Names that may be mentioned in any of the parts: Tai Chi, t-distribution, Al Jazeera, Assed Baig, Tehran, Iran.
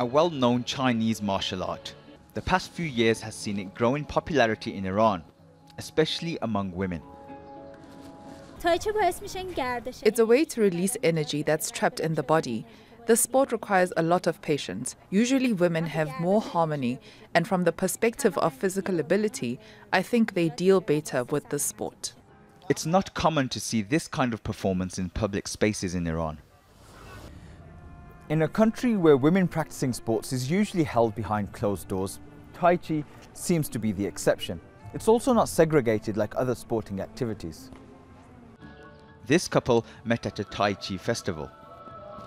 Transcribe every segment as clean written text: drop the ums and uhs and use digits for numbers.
a well-known Chinese martial art. The past few years has seen it grow in popularity in Iran, especially among women. It's a way to release energy that's trapped in the body. The sport requires a lot of patience. Usually women have more harmony, and from the perspective of physical ability, I think they deal better with the sport. It's not common to see this kind of performance in public spaces in Iran. In a country where women practicing sports is usually held behind closed doors, Tai Chi seems to be the exception. It's also not segregated like other sporting activities. This couple met at a Tai Chi festival.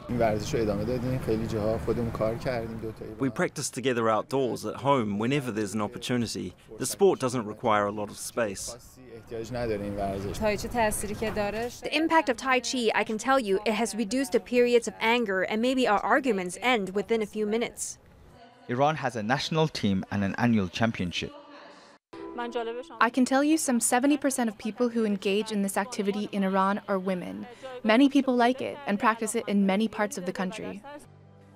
We practice together outdoors at home whenever there's an opportunity. The sport doesn't require a lot of space. The impact of Tai Chi, I can tell you, it has reduced the periods of anger, and maybe our arguments end within a few minutes. Iran has a national team and an annual championship. I can tell you some 70% of people who engage in this activity in Iran are women. Many people like it and practice it in many parts of the country.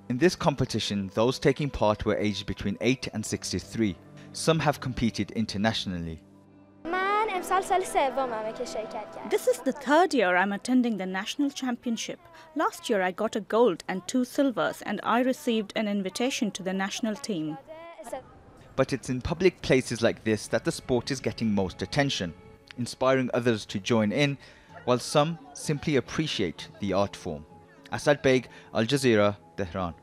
In this competition, those taking part were aged between 8 and 63. Some have competed internationally. This is the third year I'm attending the national championship. Last year I got a gold and 2 silvers, and I received an invitation to the national team. But it's in public places like this that the sport is getting most attention, inspiring others to join in, while some simply appreciate the art form. Assed Baig, Al Jazeera, Tehran.